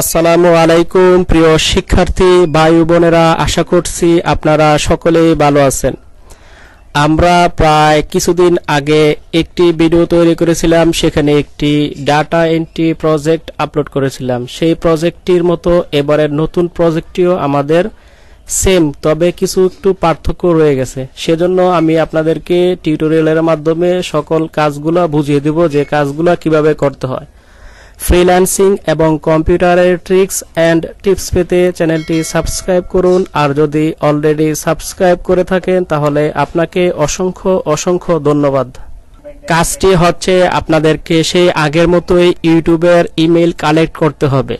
আসসালামু আলাইকুম প্রিয় শিক্ষার্থী ভাই বোনেরা, আশা করছি আপনারা সকলেই ভালো আছেন। আমরা প্রায় কিছুদিন আগে একটি ভিডিও তৈরি করেছিলাম, সেখানে একটি ডাটা এন্ট্রি প্রজেক্ট আপলোড করেছিলাম। সেই প্রজেক্টটির মতো এবারের নতুন প্রজেক্টটিও আমাদের সেম, তবে কিছু একটু পার্থক্য রয়ে গেছে। সেজন্য আমি আপনাদেরকে টিউটোরিয়ালের মাধ্যমে সকল কাজগুলো বুঝিয়ে দেব যে কাজগুলো কিভাবে করতে হয়। ফ্রিল্যান্সিং এবং কম্পিউটারের ট্রিক্স অ্যান্ড টিপস পেতে চ্যানেলটি সাবস্ক্রাইব করুন, আর যদি অলরেডি সাবস্ক্রাইব করে থাকেন তাহলে আপনাকে অসংখ্য ধন্যবাদ। কাজটি হচ্ছে আপনাদেরকে সেই আগের মতোই ইউটিউবের ইমেল কালেক্ট করতে হবে,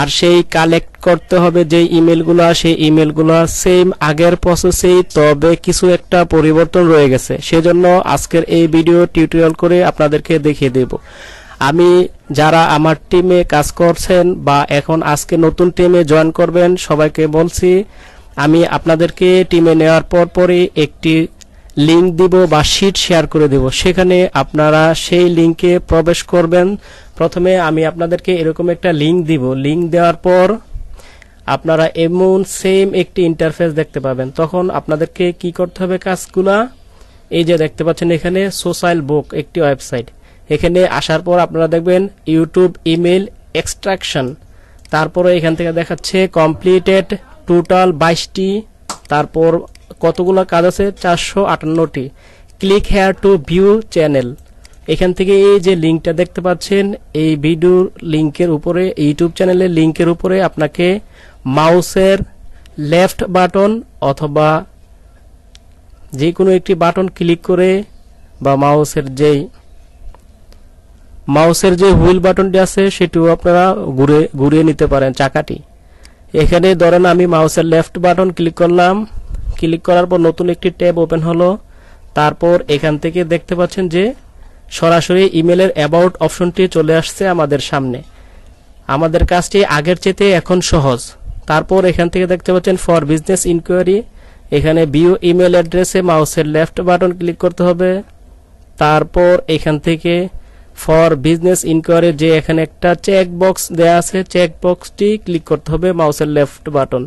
আর সেই কালেক্ট করতে হবে যে ইমেলগুলো, সেই ইমেলগুলো সেম আগের প্রসেসেই, তবে কিছু একটা পরিবর্তন রয়ে গেছে। সেজন্য আজকের এই ভিডিও টিউটোরিয়াল করে আপনাদেরকে দেখিয়ে দেব। আমি যারা আমার টিমে কাজ করছেন বা এখন আজকে নতুন টিমে জয়েন করবেন সবাইকে বলছি, আমি আপনাদেরকে টিমে নেওয়ার পরপরই একটি লিঙ্ক দিব বা শীট শেয়ার করে দেব, সেখানে আপনারা সেই লিঙ্কে প্রবেশ করবেন। প্রথমে আমি আপনাদেরকে এরকম একটা লিঙ্ক দিব, লিঙ্ক দেওয়ার পর আপনারা এমন সেম একটি ইন্টারফেস দেখতে পাবেন। তখন আপনাদেরকে কি করতে হবে, কাজগুলা এই যে দেখতে পাচ্ছেন এখানে সোশ্যাল বুক একটি ওয়েবসাইট, এখানে আসার পর আপনারা দেখবেন ইউটিউব ইমেল এক্সট্রাকশন, তারপরে এখান থেকে দেখাচ্ছে কমপ্লিটেড টোটাল 22টি, তারপর কতগুলো কাজ আছে 458টি। Click here to view channel, এখান থেকে এই যে লিঙ্কটা দেখতে পাচ্ছেন এই ভিডিওর লিঙ্কের উপরে, ইউটিউব চ্যানেলের লিঙ্কের উপরে আপনাকে মাউসের লেফট বাটন অথবা যে কোনো একটি বাটন ক্লিক করে বা মাউসের যে হুইল বাটনটি আছে সেটিও আপনারা ঘুরিয়ে নিতে পারেন চাকাটি। এখানে ধরেন আমি মাউসের লেফট বাটন ক্লিক করলাম, ক্লিক করার পর নতুন একটি ট্যাব ওপেন হলো, তারপর এখান থেকে দেখতে পাচ্ছেন যে সরাসরি ইমেলের অ্যাবাউট অপশনটি চলে আসছে আমাদের সামনে। আমাদের কাজটি আগের চেয়ে এখন সহজ। তারপর এখান থেকে দেখতে পাচ্ছেন ফর বিজনেস ইনকোয়ারি, এখানে ভিউ ইমেল অ্যাড্রেসে মাউসের লেফট বাটন ক্লিক করতে হবে, তারপর এখান থেকে ফর বিজনেস ইনকোয়ারি যে এখানে একটা চেক বক্স দেয়া আছে, চেক বক্সটি ক্লিক করতে হবে মাউসের লেফট বাটন।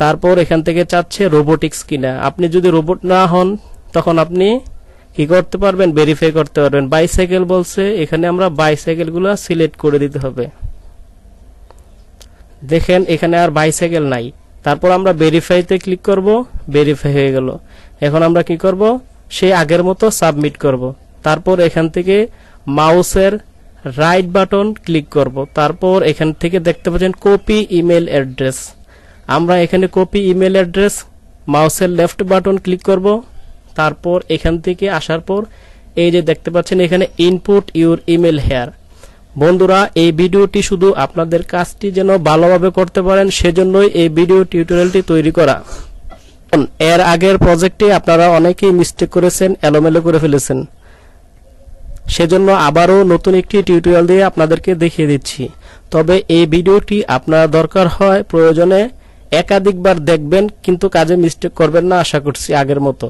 তারপর এখান থেকে চাচ্ছে রোবোটিক্স কিনা, আপনি যদি রোবট না হন তখন আপনি কি করতে পারবেন, ভেরিফাই করতে পারবেন। বাইসাইকেল বলছে, এখানে আমরা বাইসাইকেলগুলো সিলেক্ট করে দিতে হবে। দেখেন এখানে আর বাইসাইকেল নাই। তারপর আমরা ভেরিফাইতে ক্লিক করব, ভেরিফাই হয়ে গেল। এখন আমরা কি করব, সেই আগের মতো সাবমিট করব। তারপর এখান থেকে মাউসের রাইট বাটন ক্লিক করব, তারপর এখান থেকে দেখতে পাচ্ছেন কপি ইমেল অ্যাড্রেস, আমরা এখানে কপি ইমেল অ্যাড্রেস মাউসের লেফট বাটন ক্লিক করব। তারপর এখান থেকে আসার পর এই যে দেখতে পাচ্ছেন এখানে ইনপুট ইউর ইমেল হেয়ার। বন্ধুরা, এই ভিডিওটি শুধু আপনাদের কাজটি যেন ভালোভাবে করতে পারেন সেজন্যই এই ভিডিও টিউটোরিয়ালটি তৈরি করা। এর আগের প্রজেক্টে আপনারা অনেকেই মিস্টেক করেছেন, এলোমেলো করে ফেলেছেন, সেজন্য আবারও নতুন একটি টিউটোরিয়াল দিয়ে আপনাদেরকে দেখিয়ে দিচ্ছি। তবে এই ভিডিওটি আপনার দরকার হয় প্রয়োজনে একাধিকবার দেখবেন, কিন্তু কাজে মিস্টেক করবেন না আশা করছি আগের মতো।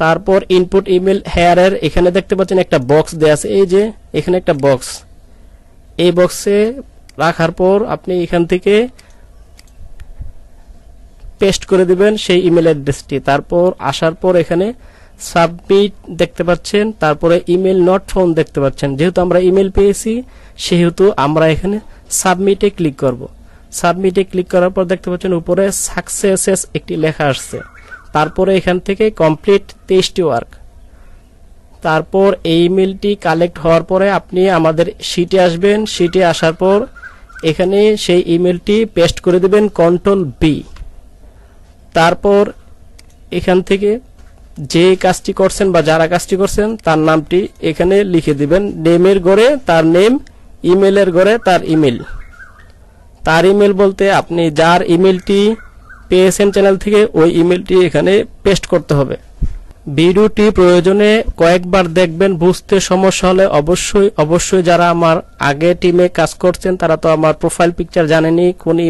তারপর ইনপুট ইমেল হেয়ারের এখানে দেখতে পাচ্ছেন একটা বক্স দেয়া আছে, এই যে এখানে একটা বক্স, এই বক্সে রাখার পর আপনি এখান থেকে পেস্ট করে দিবেন সেই ইমেল অ্যাড্রেসটি। তারপর আসার পর এখানে সাবমিট দেখতে পাচ্ছেন, তারপরে ইমেল নট ফাউন্ড দেখতে পাচ্ছেন। যেহেতু আমরা ইমেল পেয়েছি সেহেতু আমরা এখানে সাবমিটে ক্লিক করব। সাবমিটে ক্লিক করার পর দেখতে পাচ্ছেন উপরে সাকসেসেস একটি লেখা আসছে, তারপরে এখান থেকে কমপ্লিট 23টি ওয়ার্ক। তারপর এই ইমেলটি কালেক্ট হওয়ার পরে আপনি আমাদের শীটে আসবেন, শীটে আসার পর এখানে সেই ইমেলটি পেস্ট করে দেবেন কন্ট্রোল-V। তারপর এখান থেকে যে কাজটি করছেন বা যারা কাজটি করছেন তার নামটি এখানে লিখে দিবেন, নেমের ঘরে তার নেম, ইমেলের ঘরে তার ইমেল। তার ইমেল বলতে আপনি যার ইমেলটি পেয়েছেন চ্যানেল থেকে ওই ইমেলটি এখানে পেস্ট করতে হবে। ভিডিওটি প্রয়োজনে কয়েকবার দেখবেন, বুঝতে সমস্যা হলে অবশ্যই যারা আমার আগে টিমে কাজ করছেন তারা তো আমার প্রোফাইল পিকচার জানেনি, কোন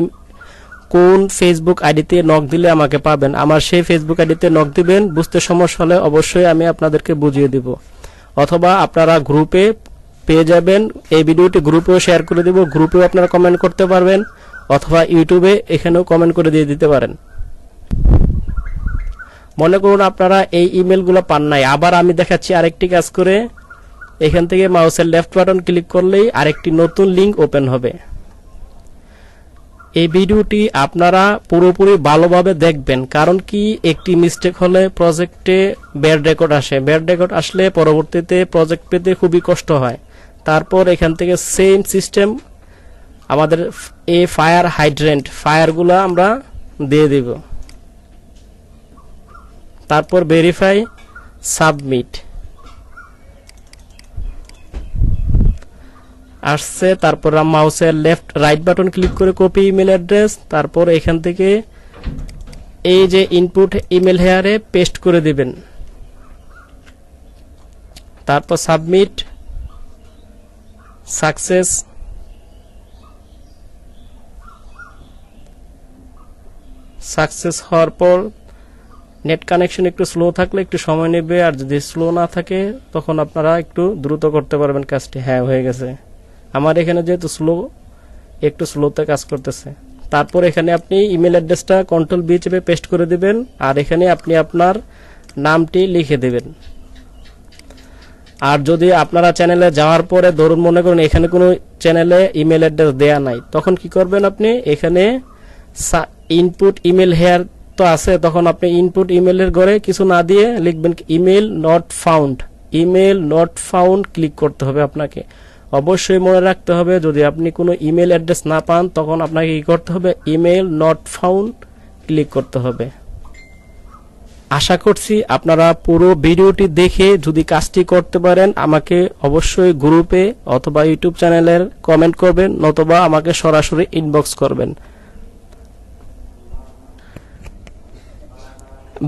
ফেসবুক আইডিতে নক দিলে আমাকে পাবেন, আমার সেই ফেসবুক আইডিতে নক দিবেন। বুঝতে সমস্যা হলে অবশ্যই আমি আপনাদেরকে বুঝিয়ে দিব, অথবা আপনারা গ্রুপে পেয়ে যাবেন। এই ভিডিওটি গ্রুপেও শেয়ার করে দেব, গ্রুপেও আপনারা কমেন্ট করতে পারবেন অথবা ইউটিউবে এখানেও কমেন্ট করে দিয়ে দিতে পারেন। মনে করুন আপনারা এই ইমেলগুলো পান নাই, আবার আমি দেখাচ্ছি আরেকটি কাজ করে। এখান থেকে মাউসের লেফট বাটন ক্লিক করলেই আরেকটি নতুন লিঙ্ক ওপেন হবে। এই ভিডিওটি আপনারা পুরোপুরি ভালোভাবে দেখবেন, কারণ কি একটি মিস্টেক হলে প্রজেক্টে ব্যাড রেকর্ড আসে, ব্যাড রেকর্ড আসলে পরবর্তীতে প্রজেক্ট পেতে খুবই কষ্ট হয়। তারপর এখান থেকে সেম সিস্টেম আমাদের এ ফায়ার হাইড্রেন্ট ফায়ারগুলো আমরা দিয়ে দেব, তারপর ভেরিফাই, সাবমিট আসছে। তারপর মাউসের লেফট রাইট বাটন ক্লিক করে কপি ইমেল অ্যাড্রেস, তারপর এখান থেকে এই যে ইনপুট ইমেল হেয়ারে পেস্ট করে দিবেন, তারপর সাবমিট, সাকসেস। সাকসেস হওয়ার পর নেট কানেকশন একটু স্লো থাকলে একটু সময় নেবে, আর যদি স্লো না থাকে তখন আপনারা একটু দ্রুত করতে পারবেন কাজটি। হ্যাঁ, হয়ে গেছে। আমার এখানে যেহেতু স্লো, একটু স্লোতে কাজ করতেছে। তারপর এখানে আপনি ইমেল অ্যাড্রেসটা কন্ট্রোল-V চেপে পেস্ট করে দিবেন, আর এখানে আপনি আপনার নামটি লিখে দেবেন। আর যদি আপনারা চ্যানেলে যাওয়ার পরে ধরুন মনে করুন এখানে কোনো চ্যানেলে ইমেল অ্যাড্রেস দেয়া নাই, তখন কি করবেন আপনি এখানে ইনপুট ইমেল হেয়ার তো আছে, তখন আপনি ইনপুট ইমেলের ঘরে কিছু না দিয়ে লিখবেন email not found. Email not found click করতে হবে আপনাকে। অবশ্যই মনে রাখতে হবে যদি আপনি কোনো ইমেল অ্যাড্রেস না পান তখন আপনাকে কি করতে হবে, ইমেল নট ফাউন্ড ক্লিক করতে হবে। আশা করছি আপনারা পুরো ভিডিওটি দেখে যদি কাজটি করতে পারেন আমাকে অবশ্যই গ্রুপে অথবা ইউটিউব চ্যানেলের কমেন্ট করবেন, নতুবা আমাকে সরাসরি ইনবক্স করবেন।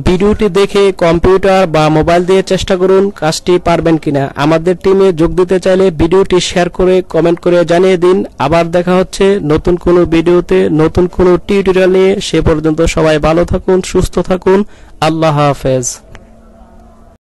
ভিডিওটি দেখে কম্পিউটার বা মোবাইল দিয়ে চেষ্টা করুন কাজটি পারবেন কিনা। আমাদের টিমে যোগ দিতে চাইলে ভিডিওটি শেয়ার করে কমেন্ট করে জানিয়ে দিন। আবার দেখা হচ্ছে নতুন কোনো ভিডিওতে, নতুন কোনো টিউটোরিয়াল নিয়ে। সে পর্যন্ত সবাই ভালো থাকুন, সুস্থ থাকুন। আল্লাহ হাফেজ।